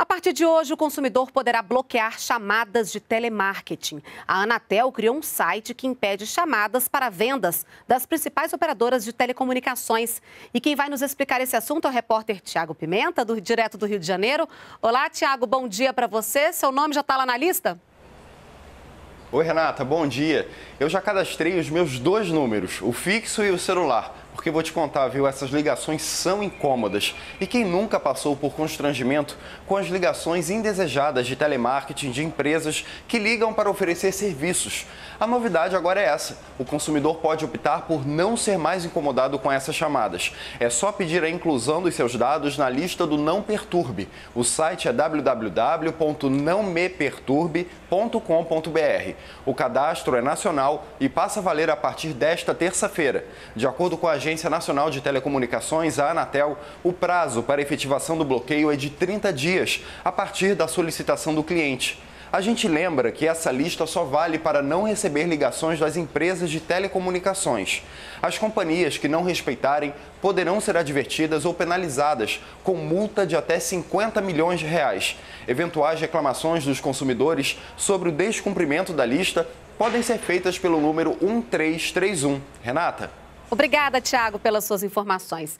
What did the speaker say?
A partir de hoje, o consumidor poderá bloquear chamadas de telemarketing. A Anatel criou um site que impede chamadas para vendas das principais operadoras de telecomunicações. E quem vai nos explicar esse assunto é o repórter Thiago Pimenta, direto do Rio de Janeiro. Olá, Thiago, bom dia para você. Seu nome já está lá na lista? Oi, Renata, bom dia. Eu já cadastrei os meus dois números, o fixo e o celular. Porque vou te contar, viu? Essas ligações são incômodas. E quem nunca passou por constrangimento com as ligações indesejadas de telemarketing de empresas que ligam para oferecer serviços? A novidade agora é essa. O consumidor pode optar por não ser mais incomodado com essas chamadas. É só pedir a inclusão dos seus dados na lista do Não Perturbe. O site é www.naomeperturbe.com.br. O cadastro é nacional e passa a valer a partir desta terça-feira. De acordo com a Agência Nacional de Telecomunicações, a Anatel, o prazo para efetivação do bloqueio é de 30 dias, a partir da solicitação do cliente. A gente lembra que essa lista só vale para não receber ligações das empresas de telecomunicações. As companhias que não respeitarem poderão ser advertidas ou penalizadas, com multa de até 50 milhões de reais. Eventuais reclamações dos consumidores sobre o descumprimento da lista podem ser feitas pelo número 1331. Renata? Obrigada, Thiago, pelas suas informações.